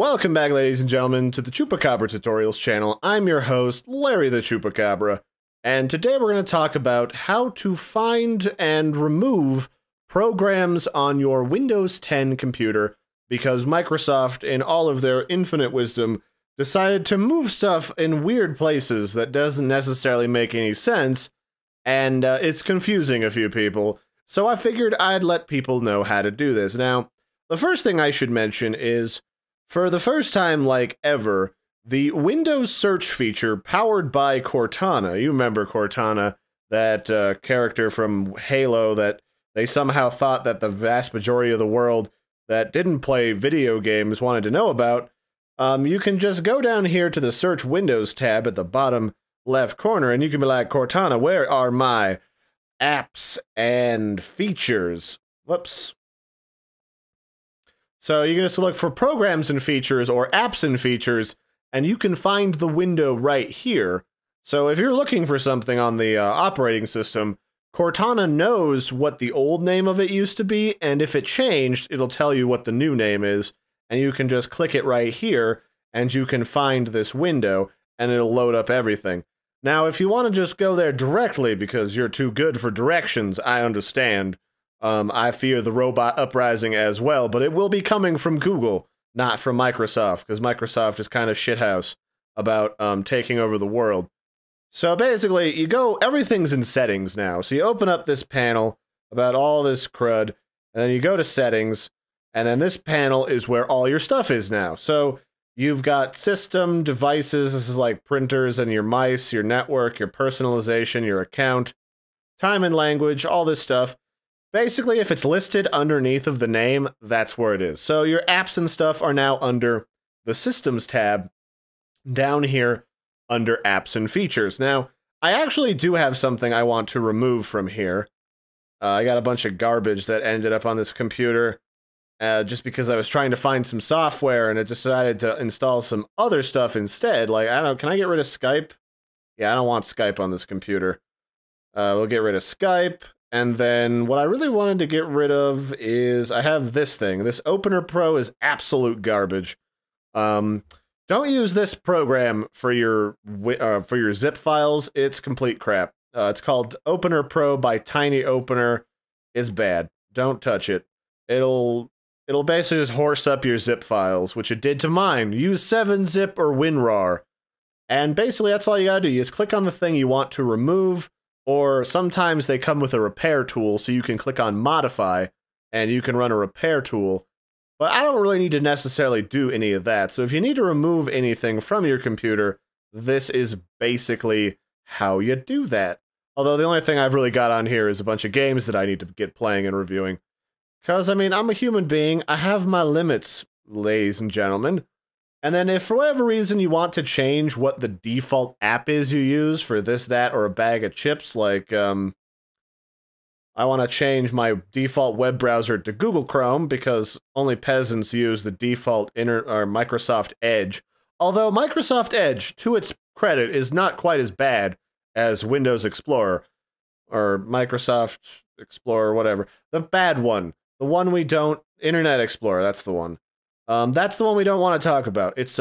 Welcome back, ladies and gentlemen, to the Chupacabra Tutorials channel. I'm your host, Larry the Chupacabra, and today we're going to talk about how to find and remove programs on your Windows 10 computer, because Microsoft, in all of their infinite wisdom, decided to move stuff in weird places that doesn't necessarily make any sense, and it's confusing a few people. So I figured I'd let people know how to do this. Now, the first thing I should mention is, for the first time, like ever, the Windows search feature powered by Cortana, you remember Cortana, that character from Halo that they somehow thought that the vast majority of the world that didn't play video games wanted to know about, you can just go down here to the Search Windows tab at the bottom left corner, and you can be like, Cortana, where are my apps and features? Whoops. So you can just look for programs and features or apps and features, and you can find the window right here. So if you're looking for something on the operating system, Cortana knows what the old name of it used to be, and if it changed, it'll tell you what the new name is, and you can just click it right here, and you can find this window, and it'll load up everything. Now, if you want to just go there directly because you're too good for directions, I understand. I fear the robot uprising as well, but it will be coming from Google, not from Microsoft, because Microsoft is kind of shithouse about taking over the world. So basically, you go, everything's in settings now. So you open up this panel about all this crud, and then you go to settings, and then this panel is where all your stuff is now. So you've got system, devices, this is like printers and your mice, your network, your personalization, your account, time and language, all this stuff. Basically, if it's listed underneath of the name, that's where it is. So your apps and stuff are now under the Systems tab down here under Apps and Features. Now, I actually do have something I want to remove from here. I got a bunch of garbage that ended up on this computer just because I was trying to find some software and it decided to install some other stuff instead. Like, I don't know, can I get rid of Skype? Yeah, I don't want Skype on this computer. We'll get rid of Skype. And then what I really wanted to get rid of is I have this thing. This Opener Pro is absolute garbage. Don't use this program for your zip files. It's complete crap. It's called Opener Pro by Tiny Opener. It's bad. Don't touch it. It'll basically just horse up your zip files, which it did to mine. Use 7zip or WinRAR. And basically that's all you gotta do. You just click on the thing you want to remove. Or sometimes they come with a repair tool, so you can click on Modify, and you can run a repair tool. But I don't really need to necessarily do any of that, so if you need to remove anything from your computer, this is basically how you do that. Although the only thing I've really got on here is a bunch of games that I need to get playing and reviewing. Because, I mean, I'm a human being, I have my limits, ladies and gentlemen. And then if for whatever reason you want to change what the default app is you use for this, that, or a bag of chips, like, I want to change my default web browser to Google Chrome because only peasants use the default Microsoft Edge. Although Microsoft Edge, to its credit, is not quite as bad as Windows Explorer or Microsoft Explorer, whatever. The bad one. The one we don't, Internet Explorer, that's the one. That's the one we don't want to talk about. It's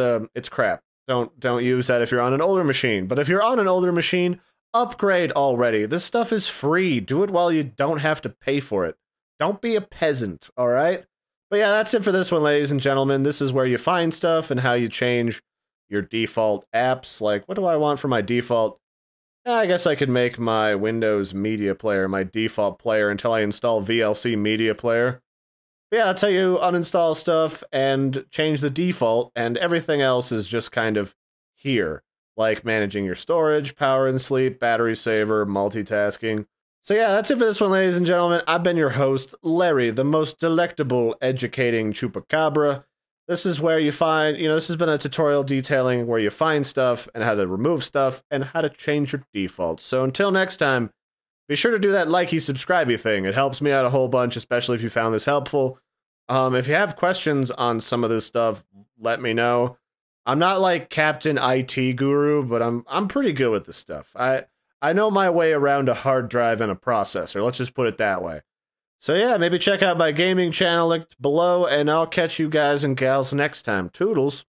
crap. Don't use that if you're on an older machine. But if you're on an older machine, upgrade already. This stuff is free. Do it while you don't have to pay for it. Don't be a peasant, all right? But yeah, that's it for this one, ladies and gentlemen. This is where you find stuff and how you change your default apps. Like, what do I want for my default? I guess I could make my Windows Media Player my default player until I install VLC Media Player. Yeah, that's how you uninstall stuff and change the default, and everything else is just kind of here, like managing your storage, power and sleep, battery saver, multitasking. So yeah, that's it for this one, ladies and gentlemen. I've been your host, Larry, the most delectable, educating Chupacabra. This is where you find, you know, this has been a tutorial detailing where you find stuff and how to remove stuff and how to change your defaults. So until next time, be sure to do that likey, subscribey thing. It helps me out a whole bunch, especially if you found this helpful. If you have questions on some of this stuff, let me know. I'm not like Captain IT Guru, but I'm pretty good with this stuff. I know my way around a hard drive and a processor. Let's just put it that way. So yeah, maybe check out my gaming channel linked below, and I'll catch you guys and gals next time. Toodles.